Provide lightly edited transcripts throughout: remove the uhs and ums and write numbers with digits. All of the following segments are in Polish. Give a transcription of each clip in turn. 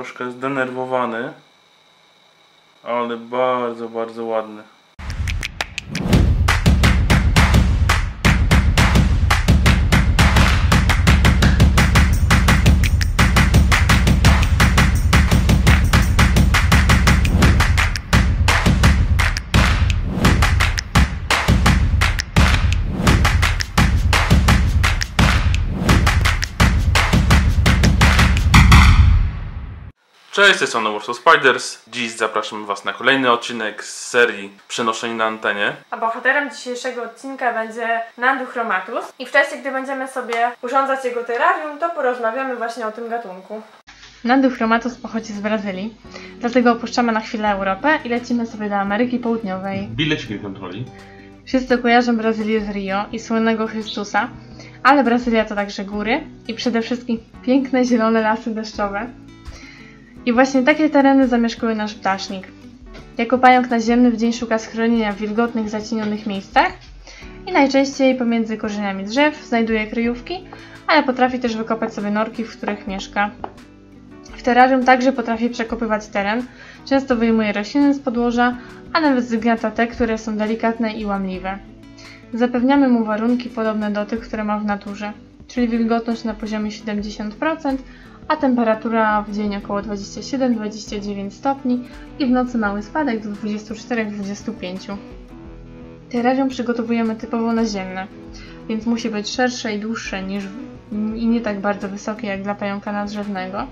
troszkę zdenerwowany, ale bardzo, bardzo ładny. Cześć, to jest Warsaw Spiders. Dziś zapraszam Was na kolejny odcinek z serii Przenoszeń na antenie. A bohaterem dzisiejszego odcinka będzie Nhandu chromatus. I w czasie, gdy będziemy sobie urządzać jego terrarium, to porozmawiamy właśnie o tym gatunku. Nhandu chromatus pochodzi z Brazylii, dlatego opuszczamy na chwilę Europę i lecimy sobie do Ameryki Południowej. Bilecik nie kontroli. Wszyscy kojarzą Brazylię z Rio i słynnego Chrystusa, ale Brazylia to także góry i przede wszystkim piękne zielone lasy deszczowe. I właśnie takie tereny zamieszkuje nasz ptasznik. Jako pająk naziemny w dzień szuka schronienia w wilgotnych, zacienionych miejscach i najczęściej pomiędzy korzeniami drzew znajduje kryjówki, ale potrafi też wykopać sobie norki, w których mieszka. W terrarium także potrafi przekopywać teren, często wyjmuje rośliny z podłoża, a nawet zgniata te, które są delikatne i łamliwe. Zapewniamy mu warunki podobne do tych, które ma w naturze, czyli wilgotność na poziomie 70%, a temperatura w dzień około 27-29 stopni i w nocy mały spadek do 24-25. Terrarium przygotowujemy typowo naziemne, więc musi być szersze i dłuższe i nie tak bardzo wysokie jak dla pająka nadrzewnego.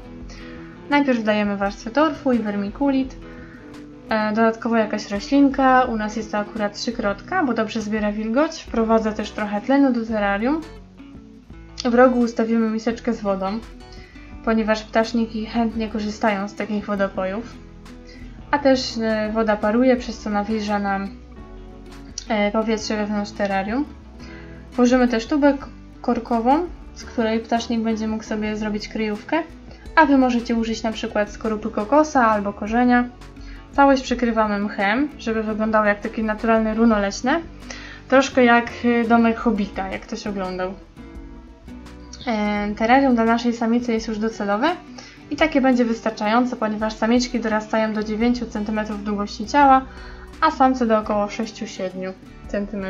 Najpierw dajemy warstwę torfu i wermikulit, dodatkowo jakaś roślinka, u nas jest to akurat trzykrotka, bo dobrze zbiera wilgoć, wprowadza też trochę tlenu do terrarium. W rogu ustawimy miseczkę z wodą, ponieważ ptaszniki chętnie korzystają z takich wodopojów. A też woda paruje, przez co nawilża nam powietrze wewnątrz terrarium. Włożymy też tubę korkową, z której ptasznik będzie mógł sobie zrobić kryjówkę, a Wy możecie użyć na przykład skorupy kokosa albo korzenia. Całość przykrywamy mchem, żeby wyglądało jak takie naturalne runo leśne. Troszkę jak domek hobbita, jak ktoś oglądał. Terrarium dla naszej samicy jest już docelowe i takie będzie wystarczające, ponieważ samiczki dorastają do 9 cm długości ciała, a samce do około 6-7 cm.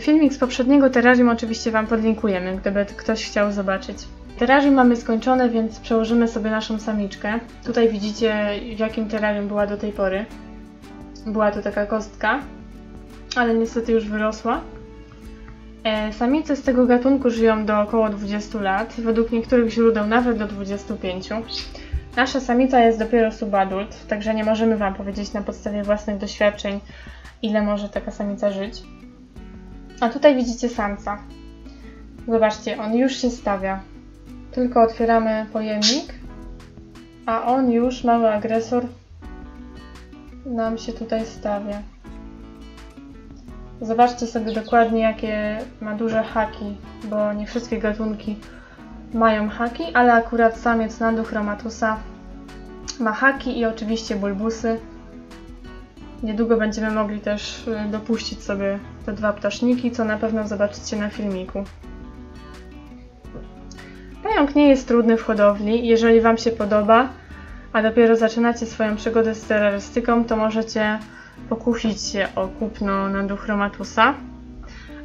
Filmik z poprzedniego terrarium oczywiście Wam podlinkujemy, gdyby ktoś chciał zobaczyć. Terrarium mamy skończone, więc przełożymy sobie naszą samiczkę. Tutaj widzicie, w jakim terrarium była do tej pory. Była to taka kostka, ale niestety już wyrosła. Samice z tego gatunku żyją do około 20 lat, według niektórych źródeł nawet do 25. Nasza samica jest dopiero subadult, także nie możemy Wam powiedzieć na podstawie własnych doświadczeń, ile może taka samica żyć. A tutaj widzicie samca. Zobaczcie, on już się stawia. Tylko otwieramy pojemnik, a on już, mały agresor, nam się tutaj stawia. Zobaczcie sobie dokładnie, jakie ma duże haki, bo nie wszystkie gatunki mają haki, ale akurat samiec Nhandu chromatusa ma haki i oczywiście bulbusy. Niedługo będziemy mogli też dopuścić sobie te dwa ptaszniki, co na pewno zobaczycie na filmiku. Pająk nie jest trudny w hodowli. Jeżeli Wam się podoba, a dopiero zaczynacie swoją przygodę z terrorystyką, to możecie pokusić się o kupno Nhandu chromatusa,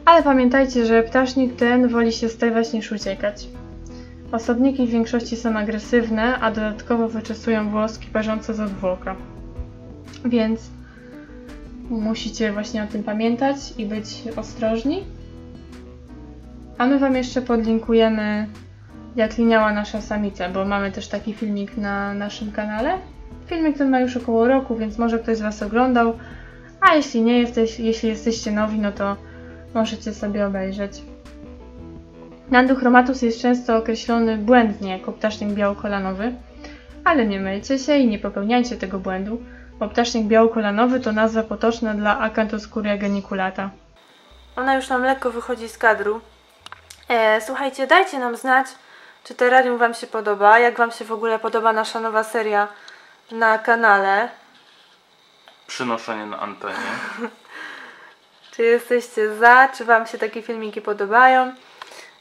ale pamiętajcie, że ptasznik ten woli się stawiać niż uciekać. Osobniki w większości są agresywne, a dodatkowo wyczesują włoski parzące z odwłoka, więc musicie właśnie o tym pamiętać i być ostrożni. A my Wam jeszcze podlinkujemy, jak liniała nasza samica, bo mamy też taki filmik na naszym kanale. Filmik ten ma już około roku, więc może ktoś z Was oglądał, a jeśli nie jesteś, jeśli jesteście nowi, no to możecie sobie obejrzeć. Nhandu chromatus jest często określony błędnie jako ptasznik białokolanowy, ale nie mylcie się i nie popełniajcie tego błędu, bo ptasznik białokolanowy to nazwa potoczna dla Acanthoscuria geniculata. Ona już nam lekko wychodzi z kadru. Słuchajcie, dajcie nam znać, czy terrarium Wam się podoba, jak Wam się w ogóle podoba nasza nowa seria na kanale Przenoszenie na antenie. Czy jesteście za? Czy Wam się takie filmiki podobają?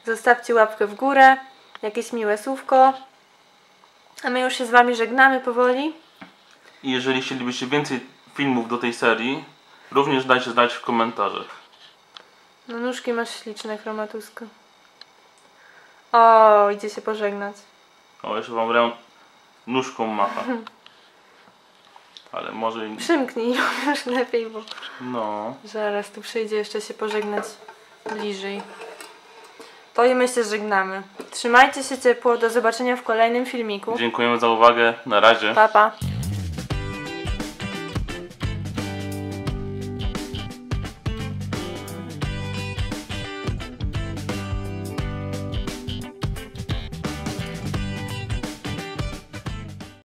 Zostawcie łapkę w górę, jakieś miłe słówko. A my już się z wami żegnamy powoli. I jeżeli chcielibyście więcej filmów do tej serii, również dajcie znać w komentarzach. No nóżki masz śliczne, chromatusko. O, idzie się pożegnać. O, jeszcze wam nóżką macha. Ale może... Przymknij ją już lepiej, bo... No... Zaraz tu przyjdzie jeszcze się pożegnać bliżej. To i my się żegnamy. Trzymajcie się ciepło, do zobaczenia w kolejnym filmiku. Dziękujemy za uwagę, na razie. Pa, pa.